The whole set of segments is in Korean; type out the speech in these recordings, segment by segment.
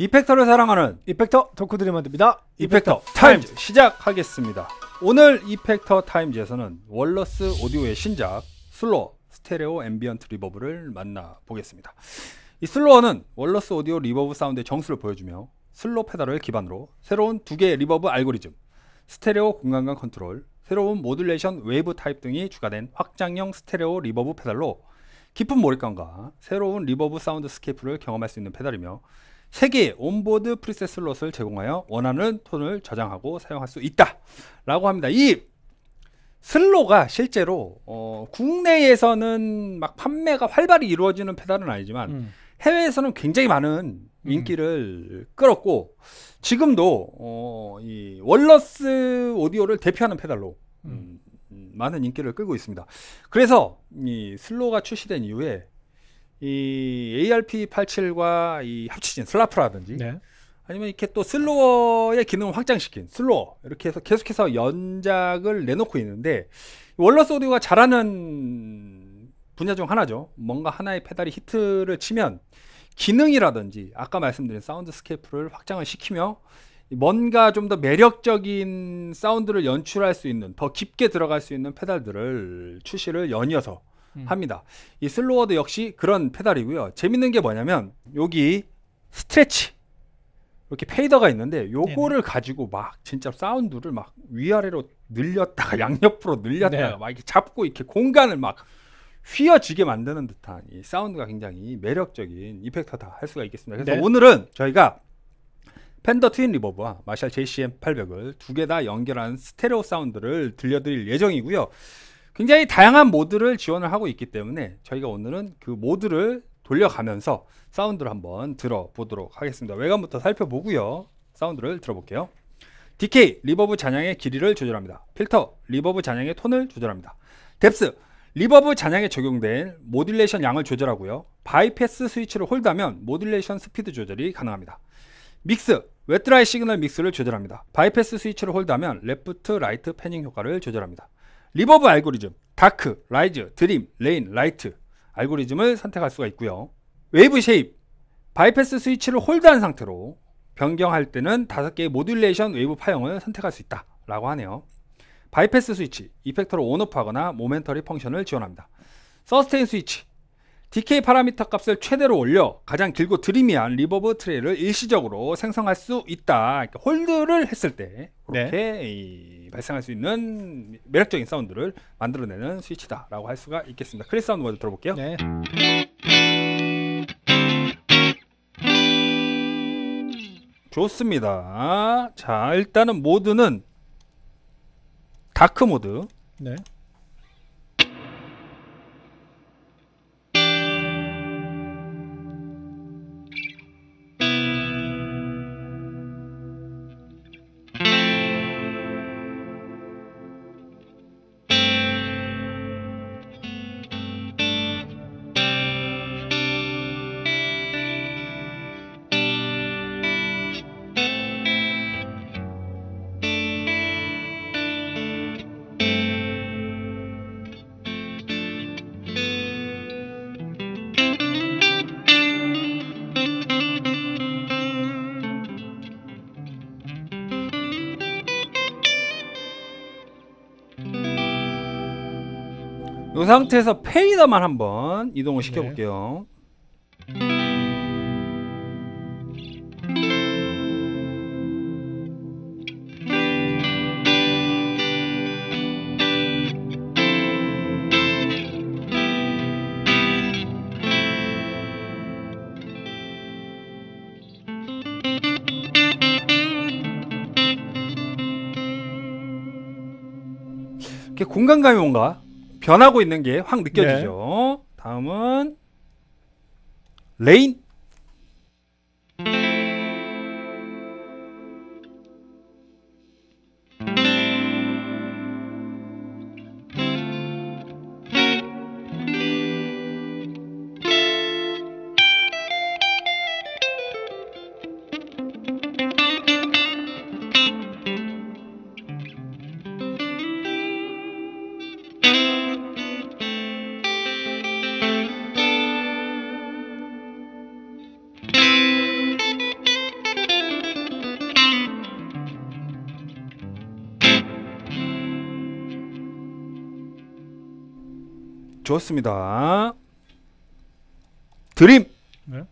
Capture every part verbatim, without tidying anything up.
이펙터를 사랑하는 이펙터 덕후들이 만듭니다. 이펙터, 이펙터 타임즈. 타임즈 시작하겠습니다. 오늘 이펙터 타임즈에서는 월러스 오디오의 신작 슬로어 스테레오 앰비언트 리버브를 만나보겠습니다. 이 슬로어는 월러스 오디오 리버브 사운드의 정수를 보여주며 슬로우 페달을 기반으로 새로운 두 개의 리버브 알고리즘, 스테레오 공간감 컨트롤, 새로운 모듈레이션 웨이브 타입 등이 추가된 확장형 스테레오 리버브 페달로 깊은 몰입감과 새로운 리버브 사운드 스케이프를 경험할 수 있는 페달이며 세 개의 온보드 프리셋 슬롯을 제공하여 원하는 톤을 저장하고 사용할 수 있다 라고 합니다. 이 슬로가 실제로 어, 국내에서는 막 판매가 활발히 이루어지는 페달은 아니지만 음. 해외에서는 굉장히 많은 인기를 음. 끌었고 지금도 어, 이 월러스 오디오를 대표하는 페달로 음. 음, 많은 인기를 끌고 있습니다. 그래서 이 슬로가 출시된 이후에 이 에이알피 팔십칠과 이 합치진 슬라프라든지 네. 아니면 이렇게 또 슬로어의 기능을 확장시킨 슬로어 이렇게 해서 계속해서 연작을 내놓고 있는데 월러스 오디오가 잘하는 분야 중 하나죠. 뭔가 하나의 페달이 히트를 치면 기능이라든지 아까 말씀드린 사운드 스케이프를 확장을 시키며 뭔가 좀 더 매력적인 사운드를 연출할 수 있는 더 깊게 들어갈 수 있는 페달들을 출시를 연이어서 음. 합니다. 이 슬로어도 역시 그런 페달이고요. 재밌는 게 뭐냐면 여기 스트레치 이렇게 페이더가 있는데 요거를 네네. 가지고 막 진짜 사운드를 막 위아래로 늘렸다가 양옆으로 늘렸다가 네. 막 이렇게 잡고 이렇게 공간을 막 휘어지게 만드는 듯한 이 사운드가 굉장히 매력적인 이펙터다 할 수가 있겠습니다. 그래서 네. 오늘은 저희가 팬더 트윈 리버브와 마샬 제이씨엠 팔백을 두 개 다 연결한 스테레오 사운드를 들려드릴 예정이고요. 굉장히 다양한 모드를 지원을 하고 있기 때문에 저희가 오늘은 그 모드를 돌려가면서 사운드를 한번 들어보도록 하겠습니다. 외관부터 살펴보고요. 사운드를 들어볼게요. 디케이, 리버브 잔향의 길이를 조절합니다. 필터, 리버브 잔향의 톤을 조절합니다. 뎁스, 리버브 잔향에 적용된 모듈레이션 양을 조절하고요. 바이패스 스위치를 홀드하면 모듈레이션 스피드 조절이 가능합니다. 믹스, 웨트라이 시그널 믹스를 조절합니다. 바이패스 스위치를 홀드하면 레프트, 라이트 패닝 효과를 조절합니다. 리버브 알고리즘, 다크, 라이즈, 드림, 레인, 라이트 알고리즘을 선택할 수가 있고요. 웨이브 쉐입, 바이패스 스위치를 홀드한 상태로 변경할 때는 다섯 개의 모듈레이션 웨이브 파형을 선택할 수 있다 라고 하네요. 바이패스 스위치, 이펙터로 온오프하거나 모멘터리 펑션을 지원합니다. 서스테인 스위치, 디케이 파라미터 값을 최대로 올려 가장 길고 드리미한 리버브 트레이를 일시적으로 생성할 수 있다. 그러니까 홀드를 했을 때 그렇게 네. 이 발생할 수 있는 매력적인 사운드를 만들어내는 스위치다라고 할 수가 있겠습니다. 크리스 사운드 먼저 들어볼게요. 네. 좋습니다. 자, 일단은 모드는 다크 모드. 네. 이 상태에서 페이더만 한번 이동을 시켜볼게요. 네. 이렇게 공간감이 뭔가 변하고 있는 게 확 느껴지죠. 네. 다음은 레인. 좋습니다. 드림. 네?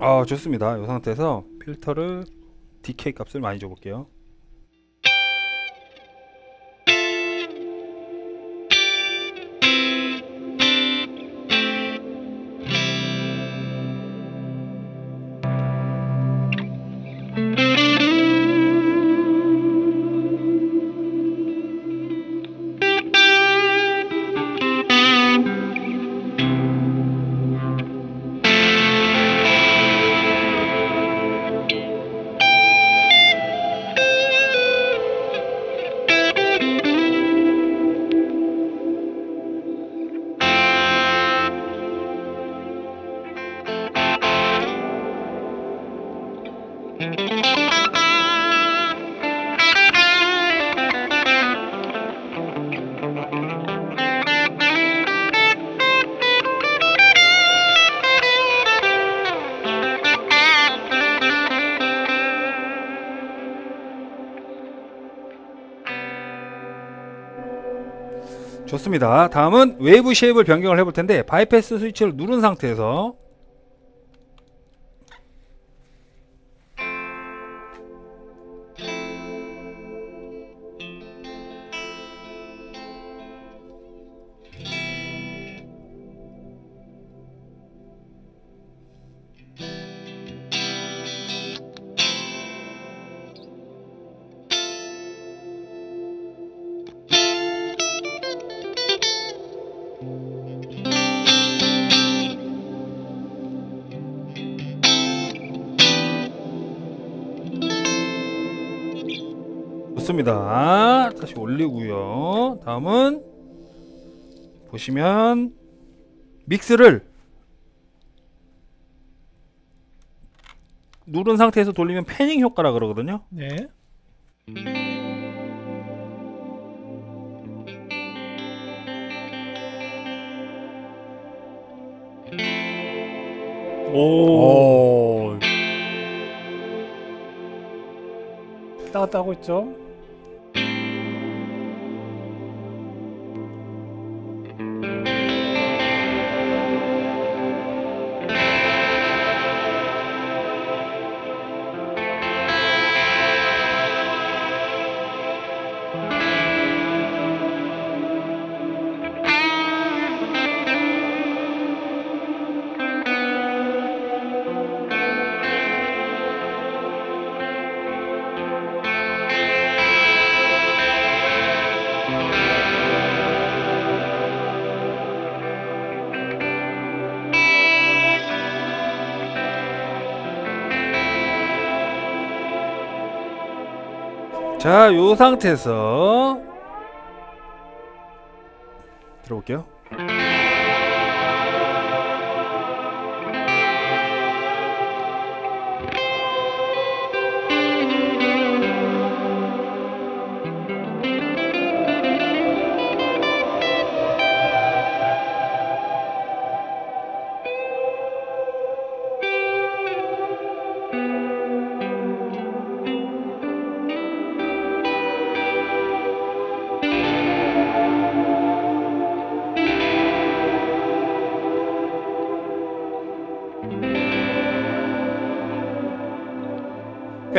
아, 좋습니다. 이 상태에서 필터를 디케이 값을 많이 줘볼게요. 좋습니다. 다음은 웨이브 쉐입을 변경을 해볼 텐데, 바이패스 스위치를 누른 상태에서 좋습니다. 다시 올리고요. 다음은 보시면 믹스를 누른 상태에서 돌리면 패닝 효과라 그러거든요. 네. 오. 오. 왔다 갔다 하고 있죠. 자, 요 상태에서 들어볼게요.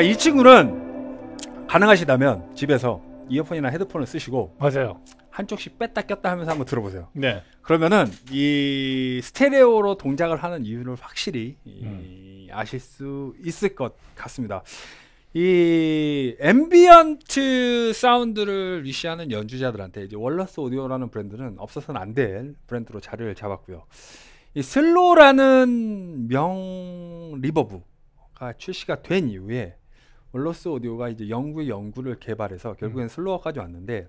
이 친구는 가능하시다면 집에서 이어폰이나 헤드폰을 쓰시고, 맞아요, 한쪽씩 뺐다 꼈다 하면서 한번 들어보세요. 네. 그러면은 이 스테레오로 동작을 하는 이유를 확실히 음. 아실 수 있을 것 같습니다. 이 앰비언트 사운드를 위시하는 연주자들한테 이제 월러스 오디오라는 브랜드는 없어서는 안 될 브랜드로 자리를 잡았고요. 이 슬로라는 명 리버브가 출시가 된 이후에 월러스 오디오가 이제 연구의 연구를 개발해서 결국엔 음. 슬로어까지 왔는데,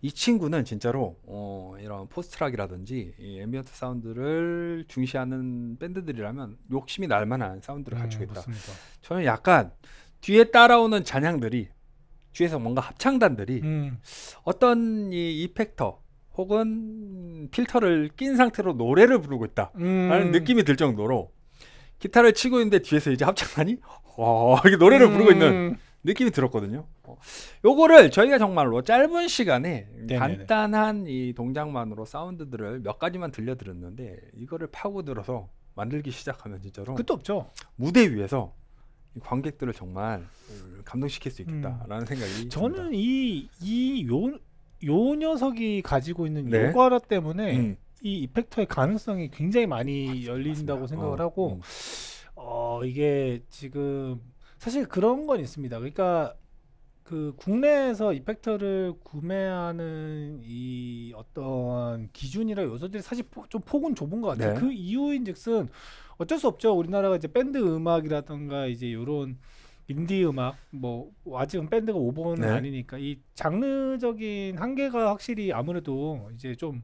이 친구는 진짜로 어 이런 포스트락이라든지 이 앰비언트 사운드를 중시하는 밴드들이라면 욕심이 날 만한 사운드를 음, 갖추고 있다. 맞습니다. 저는 약간 뒤에 따라오는 잔향들이, 뒤에서 뭔가 합창단들이 음. 어떤 이 이펙터 혹은 필터를 낀 상태로 노래를 부르고 있다라는 음. 느낌이 들 정도로, 기타를 치고 있는데 뒤에서 이제 합창단이 어, 이렇게 노래를 음. 부르고 있는 느낌이 들었거든요. 어. 요거를 저희가 정말로 짧은 시간에 네네네. 간단한 이 동작만으로 사운드들을 몇 가지만 들려드렸는데, 이거를 파고들어서 만들기 시작하면 진짜로 끝도 없죠. 무대 위에서 관객들을 정말 감동시킬 수 있겠다라는 음. 생각이 저는 이, 이 요, 요 녀석이 가지고 있는 네. 요가라 때문에 음. 이 이펙터의 가능성이 굉장히 많이 맞습니다. 열린다고 맞습니다. 생각을 어. 하고 음. 어, 이게 지금 사실 그런 건 있습니다. 그러니까 그 국내에서 이펙터를 구매하는 이 어떤 기준이나 요소들이 사실 포, 좀 폭은 좁은 것 같아요. 네. 그 이유인즉슨 어쩔 수 없죠. 우리나라가 이제 밴드 음악이라든가 이제 요런 인디 음악, 뭐 아직은 밴드가 오버는 네. 아니니까 이 장르적인 한계가 확실히 아무래도 이제 좀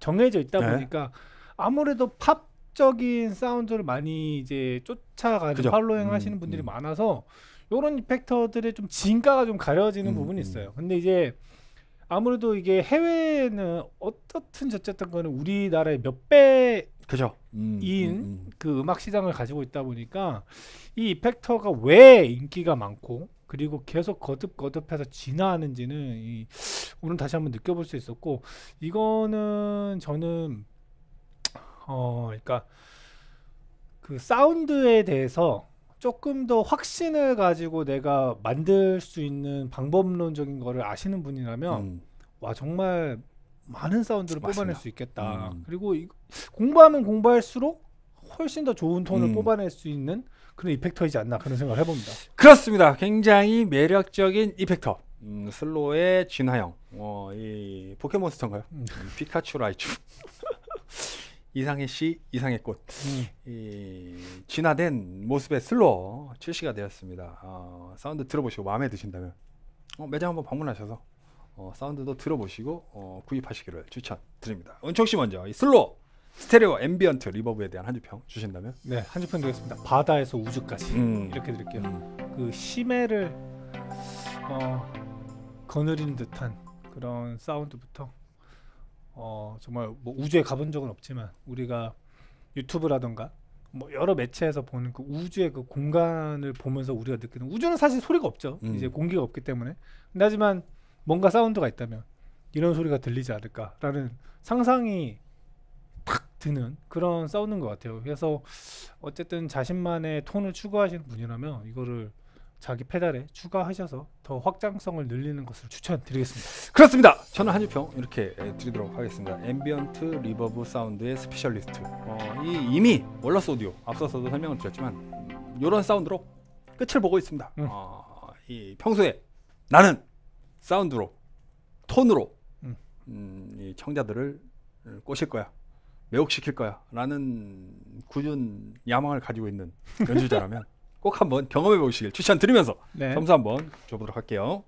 정해져 있다 네. 보니까 아무래도 팝 적인 사운드를 많이 이제 쫓아가는 그죠. 팔로잉 음, 하시는 분들이 음. 많아서 이런 이펙터들의 좀 진가가 좀 가려지는 음, 부분이 있어요. 근데 이제 아무래도 이게 해외에는 어떻든 저쨌든 거는 우리나라의 몇 배인 음, 음, 음. 그 음악 시장을 가지고 있다 보니까 이 이펙터가 왜 인기가 많고 그리고 계속 거듭거듭해서 진화하는지는 이, 오늘 다시 한번 느껴볼 수 있었고, 이거는 저는 어, 그러니까 그 사운드에 대해서 조금 더 확신을 가지고 내가 만들 수 있는 방법론적인 거를 아시는 분이라면 음. 와 정말 많은 사운드를 맞습니다. 뽑아낼 수 있겠다. 음. 그리고 이, 공부하면 공부할수록 훨씬 더 좋은 톤을 음. 뽑아낼 수 있는 그런 이펙터이지 않나 그런 생각을 해봅니다. 그렇습니다. 굉장히 매력적인 이펙터. 음, 슬로의 진화형. 어, 이 포켓몬스터인가요? 음. 피카츄 라이츄. 이상의 시, 이상의 꽃. 음. 이 진화된 모습의 슬로어 출시가 되었습니다. 어, 사운드 들어보시고 마음에 드신다면 어, 매장 한번 방문하셔서 어, 사운드도 들어보시고 어, 구입하시기를 추천드립니다. 은총씨 먼저 이 슬로어, 스테레오, 앰비언트, 리버브에 대한 한줄평 주신다면? 네, 한줄평 드리겠습니다. 바다에서 우주까지 음. 이렇게 드릴게요. 음. 그 심해를 어, 거느린 듯한 그런 사운드부터 어 정말 뭐 우주에 가본 적은 없지만 우리가 유튜브라던가 뭐 여러 매체에서 보는 그 우주의 그 공간을 보면서 우리가 느끼는, 우주는 사실 소리가 없죠. 음. 이제 공기가 없기 때문에. 근데 하지만 뭔가 사운드가 있다면 이런 소리가 들리지 않을까라는 상상이 탁 드는 그런 사운드인 것 같아요. 그래서 어쨌든 자신만의 톤을 추구하시는 분이라면 이거를 자기 페달에 추가하셔서 더 확장성을 늘리는 것을 추천드리겠습니다. 그렇습니다. 저는 한줄평 이렇게 드리도록 하겠습니다. 앰비언트 리버브 사운드의 스페셜리스트, 어, 이 이미 월러스 오디오 앞서서도 설명을 드렸지만 이런 사운드로 끝을 보고 있습니다. 음. 어, 이 평소에 나는 사운드로, 톤으로 음. 음, 이 청자들을 꼬실 거야, 매혹시킬 거야 라는 굳은 야망을 가지고 있는 연주자라면 꼭 한번 경험해 보시길 추천드리면서 네. 점수 한번 줘보도록 할게요.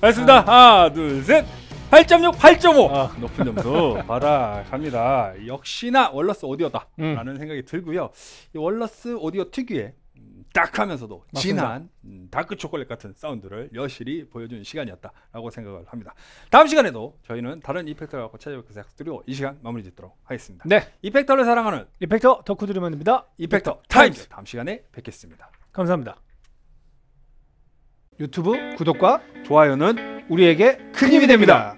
알겠습니다. 아. 하나, 둘, 셋. 팔 점 육, 팔 점 오. 아. 높은 점수 받아갑니다. 역시나 월러스 오디오다 음. 라는 생각이 들고요. 이 월러스 오디오 특유의 딱 하면서도 맞습니다. 진한 음, 다크 초콜릿 같은 사운드를 여실히 보여준 시간이었다라고 생각을 합니다. 다음 시간에도 저희는 다른 이펙터를 갖고 찾아뵙겠습니다. 스튜디오 이 시간 마무리 짓도록 하겠습니다. 네, 이펙터를 사랑하는 이펙터 덕후들이 만듭니다. 이펙터, 이펙터 타임즈. 타임즈 다음 시간에 뵙겠습니다. 감사합니다. 유튜브 구독과 좋아요는 우리에게 큰 힘이 됩니다.